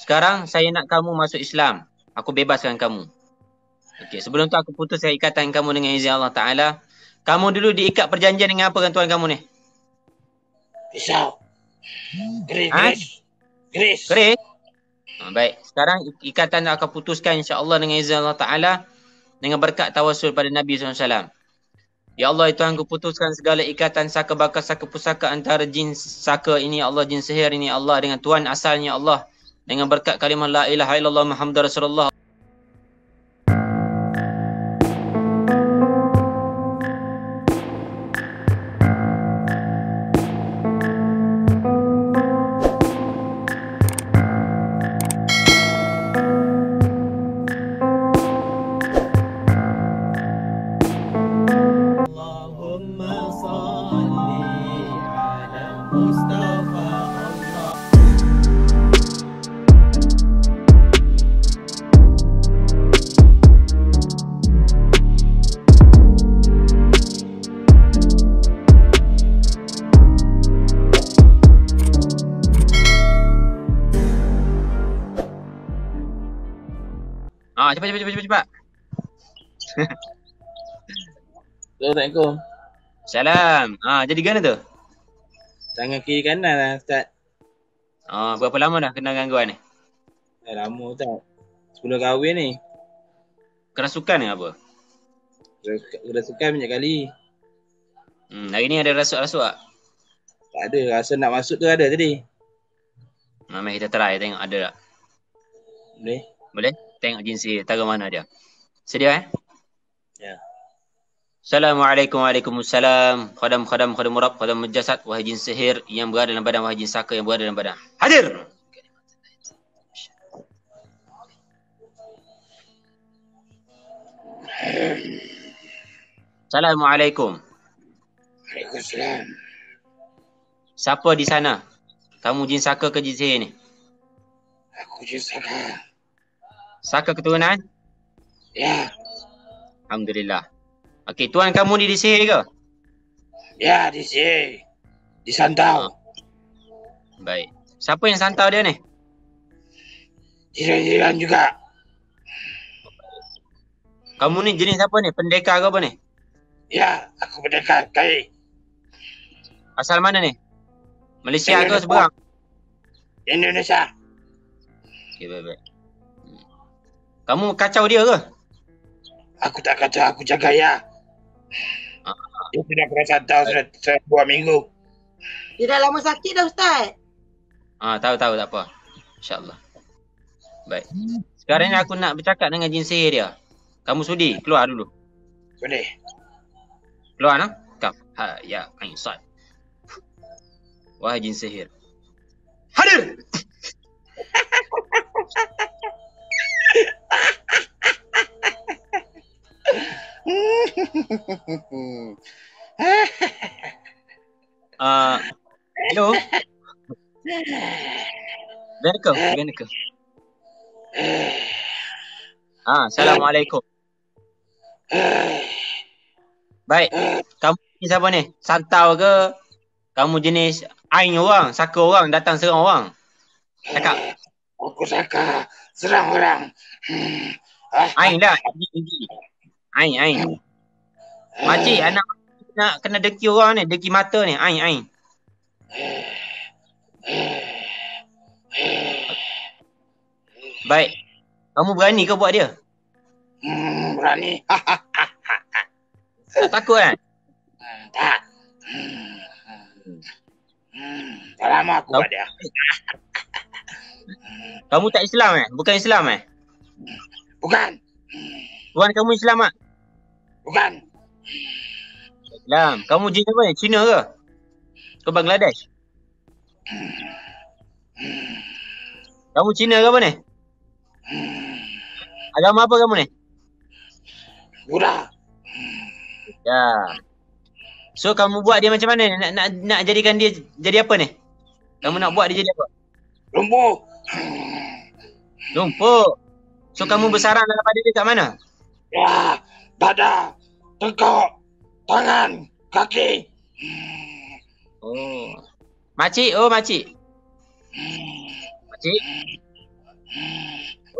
Sekarang saya nak kamu masuk Islam. Aku bebaskan kamu. Okey, sebelum tu aku putus ikatan kamu dengan izin Allah Ta'ala. Kamu dulu diikat perjanjian dengan apa kan tuan kamu ni? Pisau. Keris. Baik, sekarang ikatan akan putuskan insya-Allah dengan izin Allah Ta'ala dengan berkat tawasul pada Nabi SAW. Ya Allah, Tuhan, ku putuskan segala ikatan saka bakar, saka pusaka antara jin saka ini Allah, jin sihir ini Allah dengan Tuhan asalnya Allah dengan berkat kalimah la ilaha illallah Muhammadur Rasulullah. Cepat. Assalamualaikum. Salam. Jadi gana tu? Tangan kiri kanan lah, Ustaz. Berapa lama dah kena gangguan ni? Lama, Ustaz. Sebelum kahwin ni. Kerasukan ke apa? Kerasukan banyak kali. Hari ni ada rasuk-rasuk tak? Tak ada. Rasa nak masuk tu ada tadi. Mari kita try tengok ada tak. Boleh? Boleh? Tengok jinsi taruh mana dia. Sedia Ya. Assalamualaikum waalaikumsalam. Khadam murab, khadam jasad, wahai jin sihir yang berada dalam badan, wahai jin saka yang berada dalam badan. Hadir. Assalamualaikum. Waalaikumsalam. Siapa di sana? Kamu jin saka ke jin sihir ni? Aku jin saka. Saka keturunan? Ya. Alhamdulillah. Okey, tuan kamu ni disihir ke? Ya, disihir. Disantau. Baik. Siapa yang santau dia ni? Jiran-jiran juga. Kamu ni jenis apa ni? Pendekar ke apa ni? Ya, aku pendekar. Kai. Asal mana ni? Malaysia ke seberang? Indonesia. Okey, baik-baik. Kamu kacau dia ke? Aku tak kacau, aku jaga ya. Dia sudah kena santau sudah 2 minggu. Dia dah lama sakit dah Ustaz. Tahu tak apa. InsyaAllah. Baik. Sekarang ni aku nak bercakap dengan jin sihir dia. Kamu sudi keluar dulu. Sudi. Keluar nah. Kap. Ha ya ain sad. Wahai jin sihir. Hadir. Hello. Benarkah? Assalamualaikum. Baik. Kamu ni siapa ni? Santau ke? Kamu jenis ain orang, saka orang datang serang orang. Cakap. Aku saka serang orang. Ain lah. Ain. Makcik anak nak kena deki orang ni, deki mata ni. Ain. Baik. Kamu berani ke buat dia? Berani. Tak takut kan? Tak. Tak lama aku buat dia. Kamu tak Islam eh? Bukan Islam eh? Bukan. Tuan kamu Islam tak? Bukan. Islam. Kamu jin apa ni? Cina ke? Ke Bangladesh? Kamu Cina ke apa ni? Agama apa kamu ni? Buddha. Ya. So kamu buat dia macam mana? Nak jadikan dia jadi apa ni? Kamu nak buat dia jadi apa? Lumpur. So kamu bersarang dalam badan dia kat mana? Ya, dada, tengkuk, tangan, kaki. Makcik, makcik. Makcik.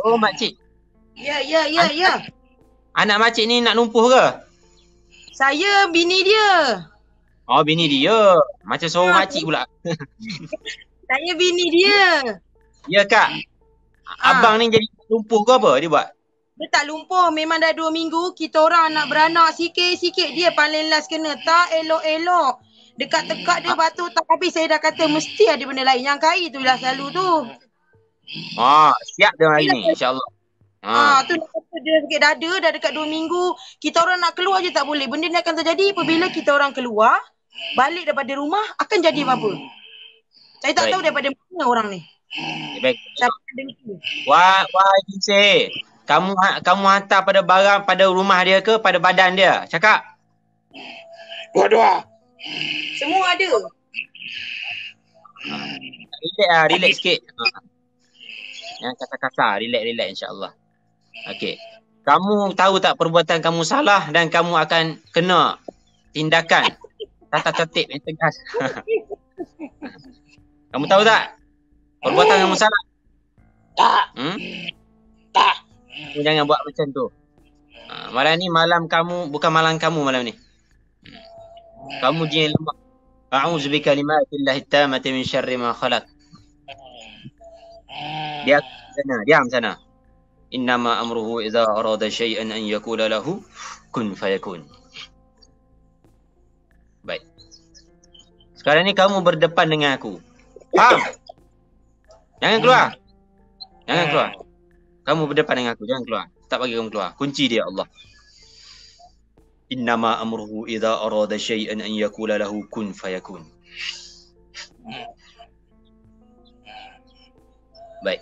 Oh, makcik. Ya. Anak makcik ni nak lumpuh ke? Saya bini dia. Oh, bini dia. Macam seorang makcik pula. Saya bini dia. Ya, Kak. Abang ni jadi lumpuh ke apa dia buat? Dia tak lumpuh. Memang dah 2 minggu. Kita orang nak beranak sikit-sikit. Dia paling last kena. Tak elok-elok. Dekat-dekat dia batu tak habis. Saya dah kata mesti ada benda lain. Yang kai tu lah selalu tu. Siap dia hari ni, insyaAllah. Tu dia sakit dada dah dekat 2 minggu. Kita orang nak keluar je tak boleh. Benda ni akan terjadi apabila kita orang keluar, balik daripada rumah, akan jadi apa-apa. Saya tak tahu daripada mana orang ni. Baik. Wah, Yusri. Kamu hantar pada barang, pada rumah dia ke, pada badan dia? Cakap. Dua-dua. Semua ada. Relax sikit. Yang kasar-kasar, relax-relax insyaAllah. Okey. Kamu tahu tak perbuatan kamu salah dan kamu akan kena tindakan tata tertib yang tegas. Kamu tahu tak? Perbuatan kamu salah. Tak. Tak. Kamu jangan buat macam tu. Malam ni malam kamu, bukan malam kamu malam ni. Kamu jin lemah. A'udzu bikalimatillahi tammati min syarri ma khalaq. Diam sana. Innama amruhu idza arada syai'an an yaqula lahu kun fayakun. Baik. Sekarang ni kamu berdepan dengan aku. Faham? Jangan keluar. Kamu berdepan dengan aku, jangan keluar. Tak bagi kamu keluar. Kunci dia Allah. Innama amruhu idza arada syai'an an yaqula lahu kun fayakun. Baik.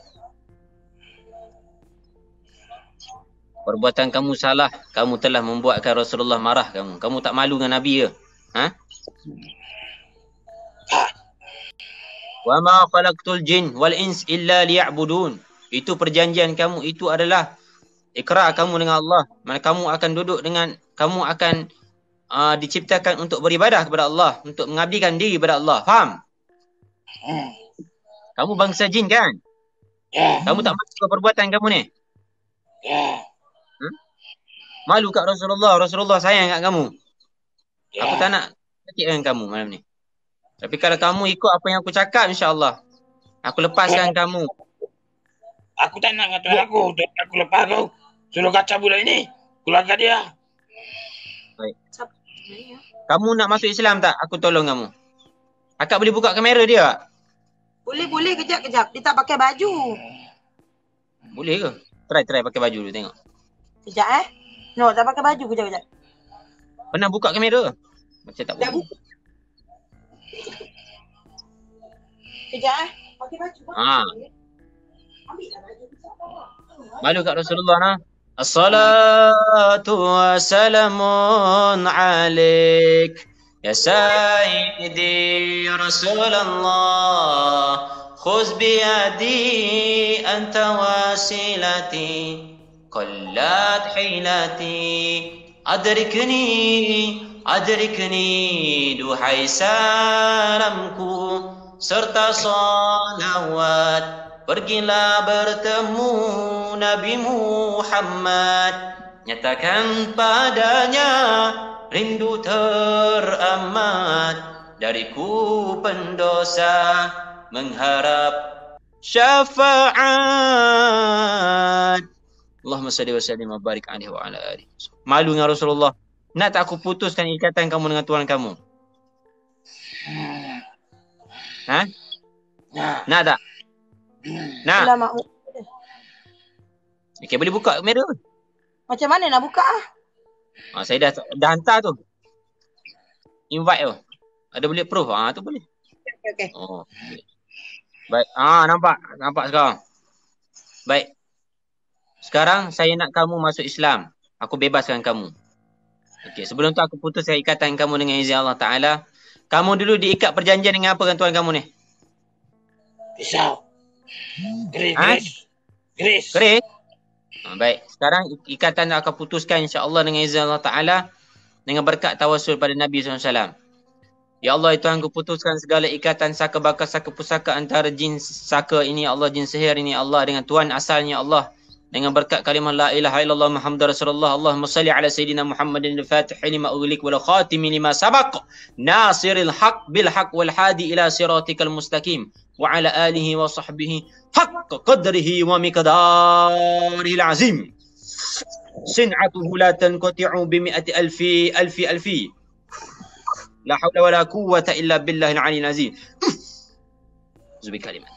Perbuatan kamu salah, kamu telah membuatkan Rasulullah marah kamu. Kamu tak malu dengan Nabi ke? Wa ma khalaqtul jin wal ins illa liya'budun. Itu perjanjian kamu, itu adalah ikrar kamu dengan Allah. Mana kamu akan duduk dengan kamu akan diciptakan untuk beribadah kepada Allah, untuk mengabdikan diri kepada Allah. Faham? Kamu bangsa jin kan? Kamu tak masuk ke perbuatan kamu ni? Malu kat Rasulullah. Rasulullah sayang kat kamu. Aku tak nak sakit dengan kamu malam ni. Tapi kalau kamu ikut apa yang aku cakap, insyaAllah aku lepaskan kamu. Aku tak nak dengan Tuhan aku. Tuhan aku lepas kau. Suruh kacau bulan ini. Keluarkan dia. Baik. Kamu nak masuk Islam tak? Aku tolong kamu. Akak boleh buka kamera dia tak? Boleh. Kejap. Dia tak pakai baju. Boleh ke? Try pakai baju dulu tengok. Kejap No, tak pakai baju. Kejap. Pernah buka kamera? Macam tak boleh. Kejap Pakai baju. Ambillah baju. Malu kat Rasulullah nah. Assalatu wassalamun alaik ya sayyidi Rasulullah khuz biyadi anta wasilati qallat hilati adrikni duhai salamku serta salawat. Pergilah bertemu Nabi Muhammad, nyatakan padanya rindu teramat dariku pendosa, mengharap syafaat. Allahumma salli wa sallim wa barik alaihi wa ala alihi. Malu dengan Rasulullah. Nak tak aku putuskan ikatan kamu dengan Tuhan kamu? Nak tak? Nah. Okey, boleh buka kamera. Macam mana nak buka saya dah hantar tu. Invite tu. Ada boleh proof tu boleh. Okey. Okay. Baik. Nampak sekarang. Baik. Sekarang saya nak kamu masuk Islam. Aku bebaskan kamu. Okey, sebelum tu aku putuskan ikatan kamu dengan izin Allah Taala. Kamu dulu diikat perjanjian dengan apa dengan Tuhan kamu ni? Pisau. Grace. Baik. Sekarang ikatan akan putuskan insyaAllah dengan izin Allah Ta'ala. Dengan berkat tawasul pada Nabi SAW. Ya Allah, itu yang kuputuskan segala ikatan saka baka saka pusaka antara jin saka ini Allah, jin sihir ini Allah dengan Tuhan asalnya Allah. Dengan berkat kalimah la ilaha illallah Muhammadur Rasulullah. Allahumma salli ala sayyidina Muhammadin al-Fatih lima ughliq wal khatimi lima sabaq nasiril haq bil haq wal hadi ila siratikal mustaqim wa ala alihi wa sahbihi haqqa qadrihi wa miqdaril azim. Sin'atuhu la tanqati'u bi mi'ati alfi la hawla wa la quwwata illa billahil aliyil azim. Zubi kalimat.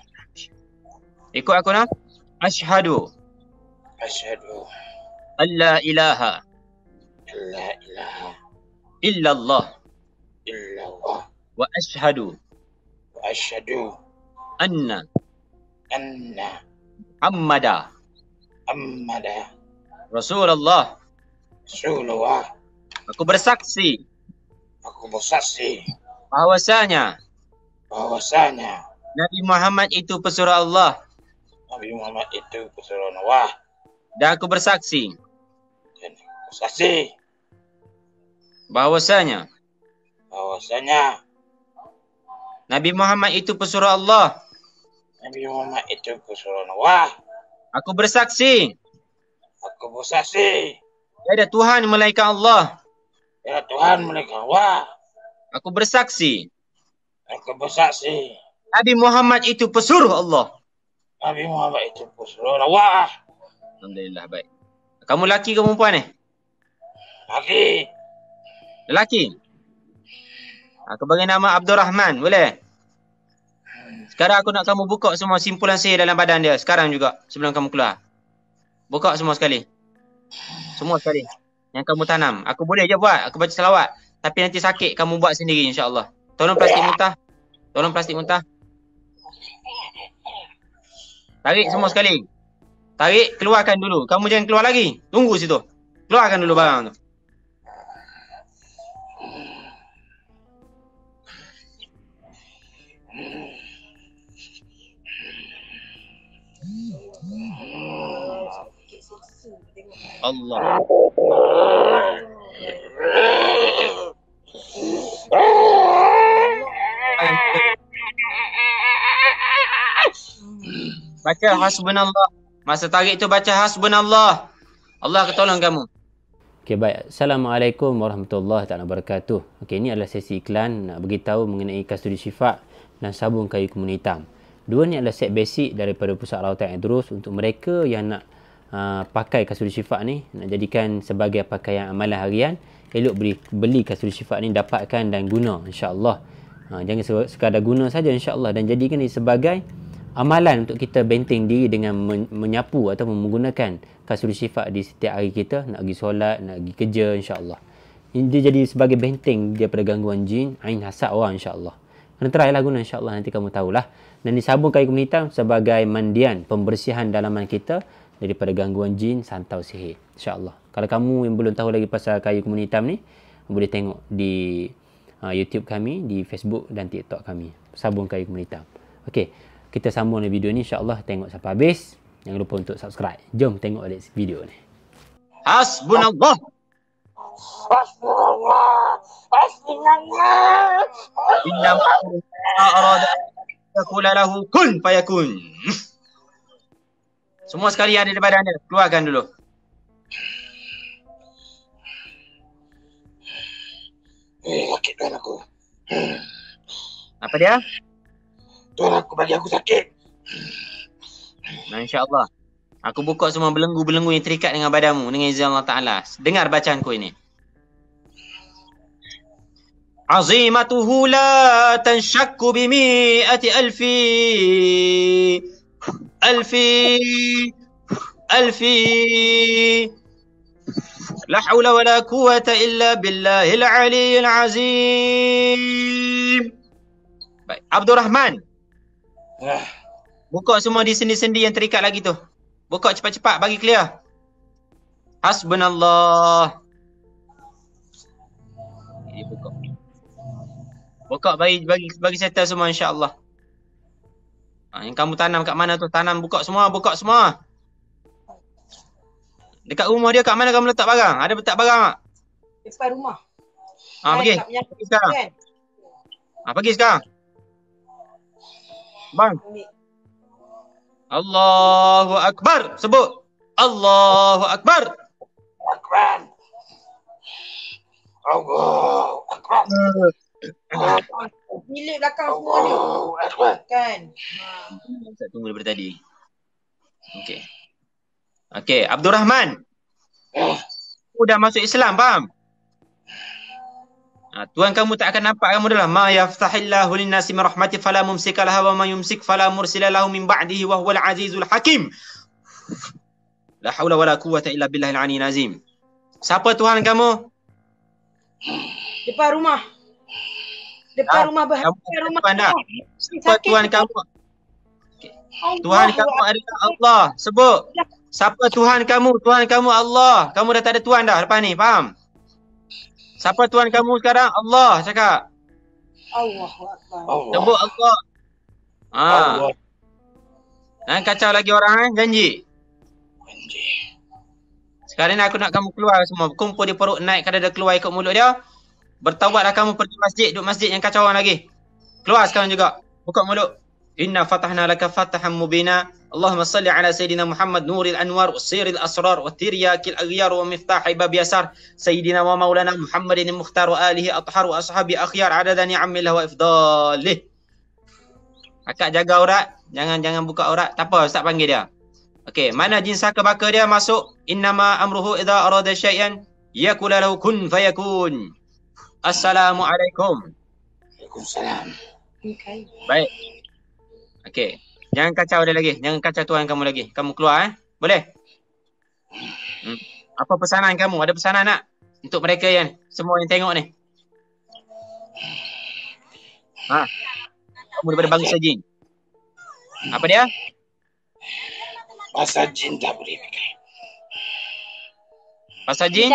Ikut aku nak. Asyhadu alla ilaha illallah wa asyhadu anna Muhammada Rasulullah. Aku bersaksi bahwasanya Nabi Muhammad itu pesuruh Allah. Dan aku bersaksi bahwasanya Nabi Muhammad itu pesuruh Allah. Aku bersaksi tiada Tuhan melainkan Allah. Aku bersaksi Nabi Muhammad itu pesuruh Allah. Alhamdulillah, baik. Kamu lelaki ke perempuan ni? Lelaki. Aku bagi nama Abdul Rahman, boleh? Sekarang aku nak kamu buka semua simpulan sihir dalam badan dia. Sekarang juga, sebelum kamu keluar. Buka semua sekali. Yang kamu tanam. Aku boleh je buat. Aku baca selawat. Tapi nanti sakit, kamu buat sendiri insyaAllah. Tolong plastik muntah. Tarik semua sekali. Tarik, keluarkan dulu. Kamu jangan keluar lagi. Tunggu situ. Keluarkan dulu barang tu. Allah. Baca hasbunallah. Masa tarik tu baca hasbunallah. Allah akan tolong kamu. Okey, baik. Assalamualaikum warahmatullahi wabarakatuh. Okey, ini adalah sesi iklan nak beritahu mengenai kasturi syifa dan sabun kayu kemun hitam. Dua ni adalah set basic daripada Pusat Rawatan Idrus untuk mereka yang nak pakai kasturi syifa ni, nak jadikan sebagai pakaian amalan harian. Elok beli kasturi syifa ni, dapatkan dan guna insya-Allah. Jangan sekadar guna saja insya-Allah, dan jadikan ini sebagai amalan untuk kita benteng diri dengan menyapu atau menggunakan kasturi syifa di setiap hari kita. Nak pergi solat, nak pergi kerja insyaAllah. Dia jadi sebagai benteng daripada gangguan jin, ain, hasad orang insyaAllah. Kena try lah guna insyaAllah, nanti kamu tahulah. Dan ni sabun kayu kemun hitam sebagai mandian, pembersihan dalaman kita daripada gangguan jin, santau sihir insyaAllah. Kalau kamu yang belum tahu lagi pasal kayu kemun hitam ni, boleh tengok di YouTube kami, di Facebook dan TikTok kami. Sabun kayu kemun hitam. Okey. Kita sambung video ni insya-Allah, tengok sampai habis. Jangan lupa untuk subscribe. Jom tengok balik video ni. Hasbunallah. Hasbunallah. Innamaa arada yaqulu lahu kun fayakun. Semua sekali yang ada daripada anda, keluarkan dulu. Sakit tuan aku. Apa dia? Tuan aku, bagi aku sakit. Nah, insyaAllah aku buka semua belenggu-belenggu yang terikat dengan badanmu dengan izin Allah Ta'ala. Dengar bacaanku ini. Azimatuhu la tanshakku bimi'ati alfi la hawla wa la quwata illa billahil aliyyil azim. Baik, Abdul Rahman, buka semua di sendi-sendi yang terikat lagi tu. Buka cepat-cepat, bagi clear. Hasbunallah. Ini buka. Buka bagi settle semua insya-Allah. Yang kamu tanam kat mana tu? Tanam, buka semua. Dekat rumah dia kat mana kamu letak barang? Ada letak barang tak? Depan rumah. Pergi. Sekarang. Apa lagi sekarang? Bang. Allahu Akbar. Sebut. Allahu Akbar. Akbar. Allahu Akbar. Milik belakang semua ni. Kan. Saya tunggu daripada tadi. Okey. Okey, Abdul Rahman. Sudah masuk Islam, faham? Nah, Tuhan kamu tak akan nampak kamu adalah ma yaftahillahu lin-nasi min rahmatin fala mumsika laha wa man yumsik fala mursila lahu min ba'dihi wa huwal azizul hakim. La haula wala quwwata illa billahil aliyyil azim. Siapa Tuhan kamu? Depan rumah. Depan rumah bahagia rumah. Siapa Tuhan kamu? Okay. Tuhan kamu adalah Allah. Sebut. Siapa Tuhan kamu? Tuhan kamu Allah. Kamu dah tak ada Tuhan dah lepas ni, faham? Siapa Tuhan kamu sekarang? Allah cakap. Allahu Akbar. Sebut Allah. Allah. Jangan kacau lagi orang janji. Janji. Sekarang ni aku nak kamu keluar semua. Kumpul di perut naik kada ada keluar ikut mulut dia. Bertawaklah kamu pergi masjid, duduk masjid yang kacau orang lagi. Keluar sekarang juga. Buka mulut. Inna fatahna laka fatahan mubina. Allahumma salli ala Sayyidina Muhammad Nuril Anwar Siril Asrar wa Tiryakil Aghyar wa Miftahi Bab Yasar Sayyidina wa Maulana Muhammadin Mukhtar wa alihi athhar wa ashabi akhyar adadani amillah wa ifdalih. Akak jaga aurat, jangan buka aurat. Tak apa ustaz panggil dia. Okey, mana jin saka baka dia masuk innama amruhu idza arada syai'an yakul lahu kun fayakun. Assalamualaikum. Waalaikumsalam. Okay. Baik. Okey. Jangan kacau dia lagi. Jangan kacau Tuhan kamu lagi. Kamu keluar Boleh? Apa pesanan kamu? Ada pesanan nak? Untuk mereka yang semua yang tengok ni. Ha. Kamu daripada bangsa jin. Apa dia? Pasal jin tak boleh pakai. Pasal jin?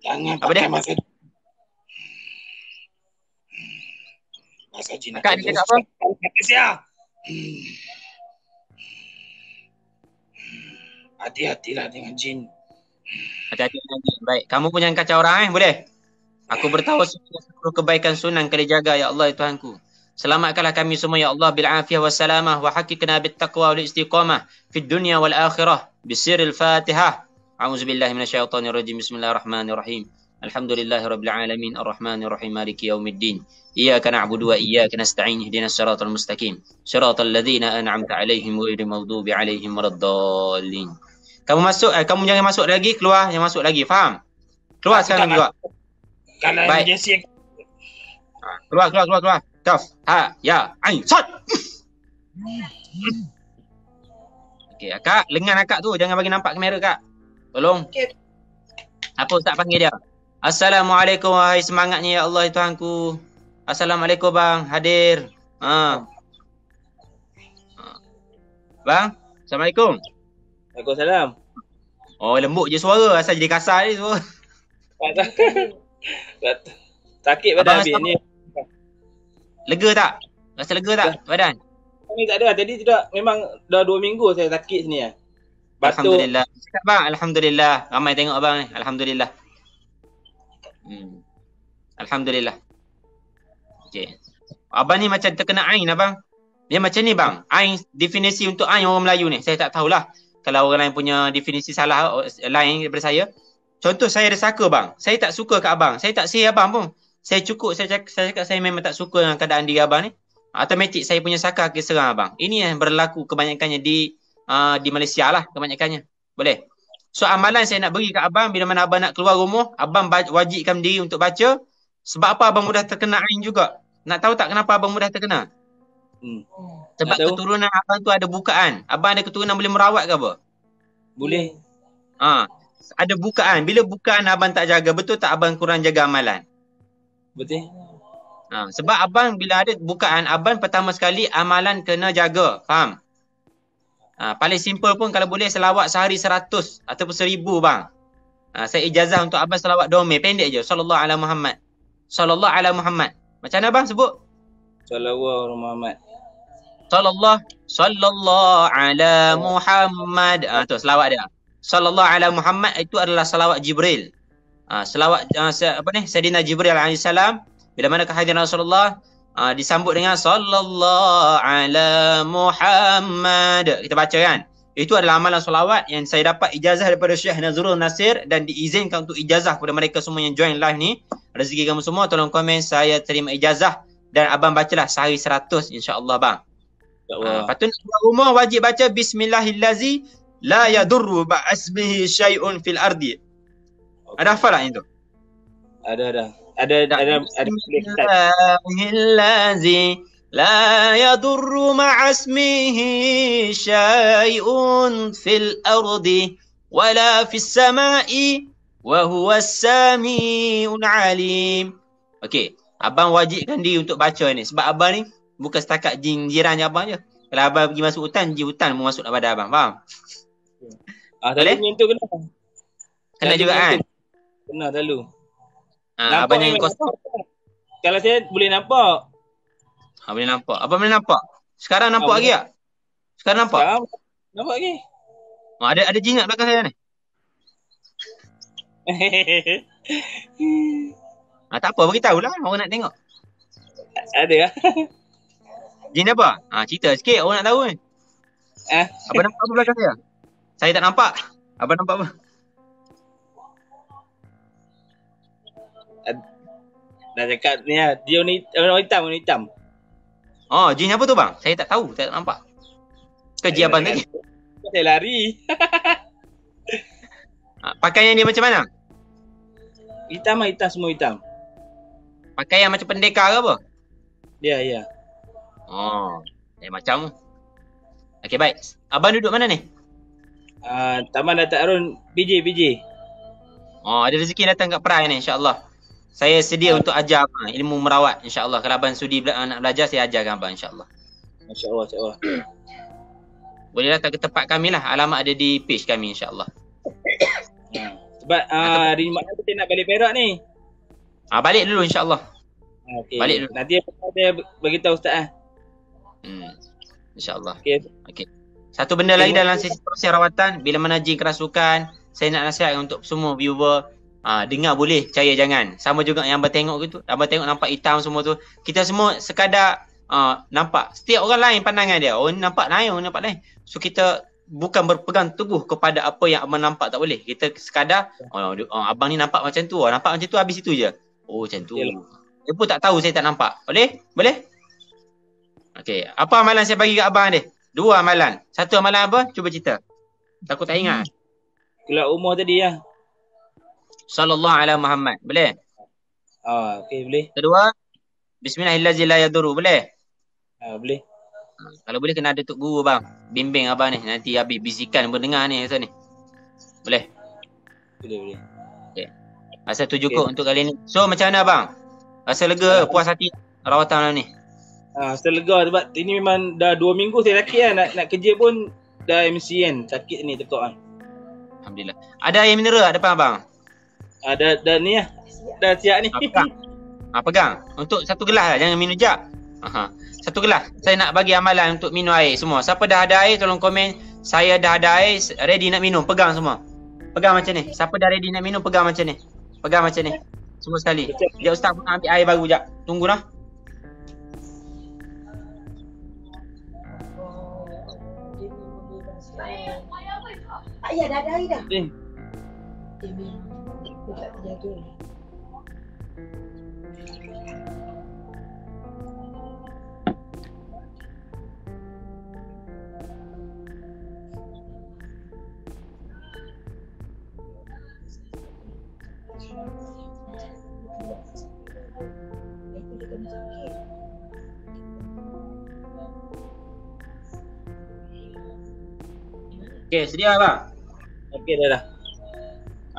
Jangan apa dia? Pasal jin. Kak dia cakap apa? Hati-hatilah dengan jin. Hati-hati dengan jin. Baik. Kamu pun jangan kacau orang boleh? Aku bertawasul seluruh kebaikan Sunan Kalijaga ya Allah ya Tuhanku. Selamatkanlah kami semua ya Allah bil afiyah wassalamah wa haqiqna bit taqwa wal istiqamah fid dunya wal akhirah bisiril Fatihah. A'udzubillahi minasyaitonir rajim. Bismillahirrahmanirrahim. Alhamdulillahirabbil alamin arrahmanir rahim maliki yaumiddin. Iyyaka na'budu wa iyyaka nasta'in ihdinas siratal mustaqim siratal ladzina an'amta 'alaihim ghairil maghdubi 'alaihim waladdallin. Kamu masuk kamu jangan masuk lagi, keluar jangan masuk lagi, faham? Keluar sekarang juga. Kalau emergency keluar. Kaf ha ya ain sat. Okey, akak lengan akak tu jangan bagi nampak kamera kak. Tolong. Okay. Apa ustaz panggil dia? Assalamualaikum wahai semangatnya ya Allah Tuhanku. Assalamualaikum bang, hadir. Ha. Bang, assalamualaikum. Waalaikumsalam. Oh, lembut je suara, asal jadi kasar ni suara. Sakit badan habis ni. Lega tak? Rasa lega tak badan? Ni tak ada. Tadi tidak memang dah 2 minggu saya sakit sini ah. Batuk. Alhamdulillah. Cakap bang, alhamdulillah. Ramai tengok abang ni. Alhamdulillah. Alhamdulillah. Okey. Abang ni macam terkena ain abang. Dia macam ni bang. Ain, definisi untuk ain orang Melayu ni. Saya tak tahulah. Kalau orang lain punya definisi salah lain daripada saya. Contoh saya ada saka bang. Saya tak suka kat abang. Saya tak say abang pun. Saya cakap saya memang tak suka dengan keadaan diri abang ni. Automatik saya punya saka akan serang abang. Ini yang berlaku kebanyakannya di Malaysia lah kebanyakannya. Boleh? So amalan saya nak beri kat abang bila mana abang nak keluar rumah, abang wajibkan diri untuk baca. Sebab apa abang mudah terkena ain juga. Nak tahu tak kenapa abang mudah terkena? Sebab keturunan abang tu ada bukaan. Abang ada keturunan boleh merawat ke apa? Boleh. Ha, ada bukaan. Bila bukaan abang tak jaga, betul tak abang kurang jaga amalan? Betul. Ha, sebab abang bila ada bukaan, abang pertama sekali amalan kena jaga. Faham? Ha, paling simple pun kalau boleh selawat sehari 100 ataupun 1000 bang. Ha, saya ijazah untuk abang selawat domeh. Pendek je. Sallallahu ala Muhammad. Sallallahu ala Muhammad. Macam mana bang sebut? Sallallahu ala Muhammad. Sallallahu ala Muhammad. Ha, tu selawat dia. Sallallahu ala Muhammad itu adalah selawat Jibril. Selawat apa ni Sayyidina Jibril alaihissalam Bila mana kehadiran Rasulullah disambut dengan sallallahu ala Muhammad, kita baca kan. Itu adalah amalan solawat yang saya dapat ijazah daripada Syekh Nazrul Nasir, dan diizinkan untuk ijazah kepada mereka semua yang join live ni. Rezeki kamu semua, tolong komen saya terima ijazah, dan abang bacalah sehari 100 insya-Allah bang. Lepas tu nak rumah wajib baca bismillahillazi la yadurru ba'asmihi syai'un fil ardi. Okay. Ada hafal tak itu? Ada Bismillahillazi la yadurru ma'asmihi syai'un fil ardi wala fis sama'i wa huwas sami'un alim. Okey, abang wajibkan diri untuk baca ni sebab abang ni bukan setakat jin jiran je abang je. Kalau abang pergi masuk hutan, jin hutan pun masuk kepada abang, faham? Ah, tadi menyentuh kena. Kena juga kan? Kena lalu. Ha, abang yang kosong. Kalau saya boleh nampak. Ha, boleh nampak. Abang boleh nampak? Sekarang nampak lagi tak? Sekarang nampak? Nampak lagi. Oh, ada jin kat belakang saya ni. Ah, tak apa, bagi tahulah orang nak tengok. Ada ah. Jin apa? Ha, cerita sikit orang nak tahu kan. Eh, abang nampak apa belakang saya? Saya tak nampak. Abang nampak apa? Dah cakap ni lah, dia orang hitam. Oh, jin apa tu bang? Saya tak tahu, saya tak nampak. Ke jin abang tadi? Saya lari. Pakaian dia macam mana? Hitam lah, hitam, semua hitam. Pakaian macam pendekar ke apa? Ya. Oh, macam tu. Okey, baik. Abang duduk mana ni? Taman Datuk Arun, BJ. Oh, ada rezeki datang kat Perai ni insya-Allah. Saya sedia untuk ajar abang ilmu merawat insya-Allah. Kalau abang sudi nak belajar, saya ajarkan abang insya-Allah. Masya-Allah. Boleh datang ke tempat kami lah. Alamat ada di page kami insya-Allah. Sebab hari Jumaat kita nak balik Perak ni. Balik dulu insya-Allah. Okay. Balik dulu. Nanti saya bagi tahu ustaz ah. Insya-Allah. Okey. Satu benda lagi dalam sesi proses rawatan, bila mana jin kerasukan, saya nak nasihatkan untuk semua viewer. Dengar boleh, percaya jangan. Sama juga yang abang tengok gitu. Abang tengok nampak hitam semua tu. Kita semua sekadar nampak. Setiap orang lain pandangan dia. Orang nampak lain, orang nampak lain. So kita bukan berpegang teguh kepada apa yang abang nampak, tak boleh. Kita sekadar, abang ni nampak macam tu. Nampak macam tu habis itu je. Oh macam tu. Dia pun tak tahu saya tak nampak. Boleh? Boleh? Okey. Apa amalan saya bagi kat abang ni? Dua amalan. Satu amalan apa? Cuba cerita. Takut tak ingat. Kelak umur tadi lah. Ya. Sallallahu ala Muhammad. Boleh? Okey, boleh. Kedua, bismillahillazi la yadurru. Boleh? Boleh. Kalau boleh kena ada tok guru bang. Bimbing abang ni. Nanti habis bisikan berdengar ni asal ni. Boleh? Boleh. Okey. Asal tu cukup untuk kali ni. So macam mana bang? Rasa lega, puas hati rawatan ni? Rasa lega sebab ini memang dah 2 minggu saya sakit kan. Nak kerja pun dah MC kan. Sakit ni tekuk kan. Alhamdulillah. Ada air mineral depan abang? Ada dah ni lah. Dah siap ni. Pegang. Untuk satu gelas lah. Jangan minum jap. Satu gelas. Saya nak bagi amalan untuk minum air semua. Siapa dah ada air tolong komen. Saya dah ada air. Ready nak minum. Pegang semua. Pegang macam ni. Siapa dah ready nak minum pegang macam ni. Pegang macam ni. Semua sekali. Sekejap ustaz pun ambil air baru jap. Tunggu lah. Ya dah ada air dah. Okey, sedia bang? Okey, dah.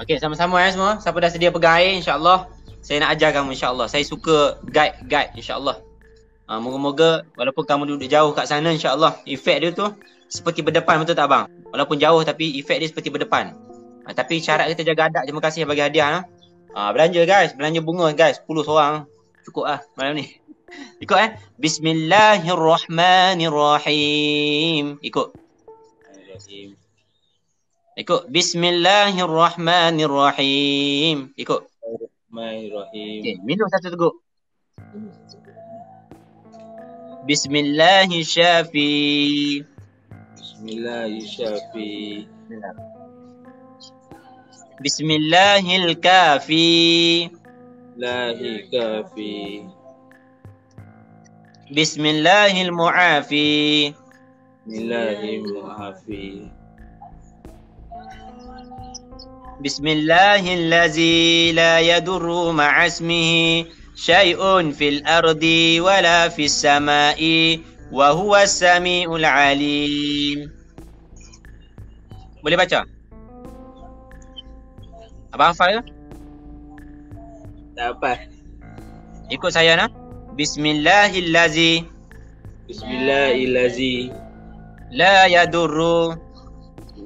Okey, sama-sama semua. Siapa dah sedia pegang air, insya-Allah saya nak ajar kamu insya-Allah. Saya suka guide insya-Allah. Moga-moga walaupun kamu duduk jauh kat sana insya-Allah, efek dia tu seperti berdepan, betul tak bang? Walaupun jauh tapi efek dia seperti berdepan. Tapi syarat kita jaga adab. Terima kasih bagi hadiah. Belanja guys, belanja bunga guys, 10 seorang. Cukup ah malam ni. Ikut eh. Bismillahirrahmanirrahim. Ikut. Bismillahirrahmanirrahim. Ikut. Bismillahirrahmanirrahim. Okey, minum satu teguk. Bismillahirrahmanirrahim. Bismillahirrahmanirrahim. Bismillahil kafi. Lahil kafi. Bismillahil mu'afi. Bismillahil mu'afi. Bismillahil lazi la yadurru ma'asmihi syai'un fil ardi wala fis sama'i wa huwa as-sami'ul alim. Boleh baca? Abang hafal ke? Tak hafal. Ikut saya nah. Bismillahillazi. Bismillahillazi. La yadurru.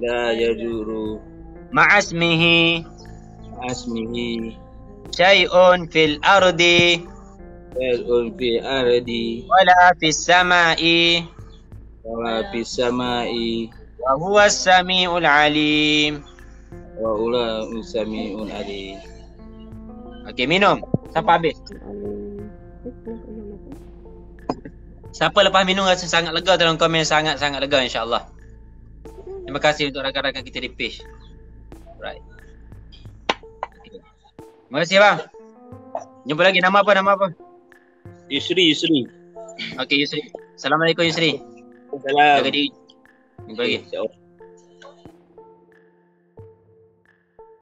La yadurru. Ma'asmihi. Ma'asmihi. Syai'un fil ardi. Syai'un fil ardi. Wala fis sama'i. Wala fis sama'i. Wa huwa as-sami'ul alim. Wa ula sami'un alim. Okey, minum sampai habis. Siapa lepas minum rasa sangat lega, tolong komen sangat-sangat lega insya-Allah. Terima kasih untuk rakan-rakan kita di page. Right. Terima kasih bang. Jumpa lagi. Nama apa? Yusri, Okey Yusri. Assalamualaikum Yusri. Assalamualaikum. Jumpa lagi.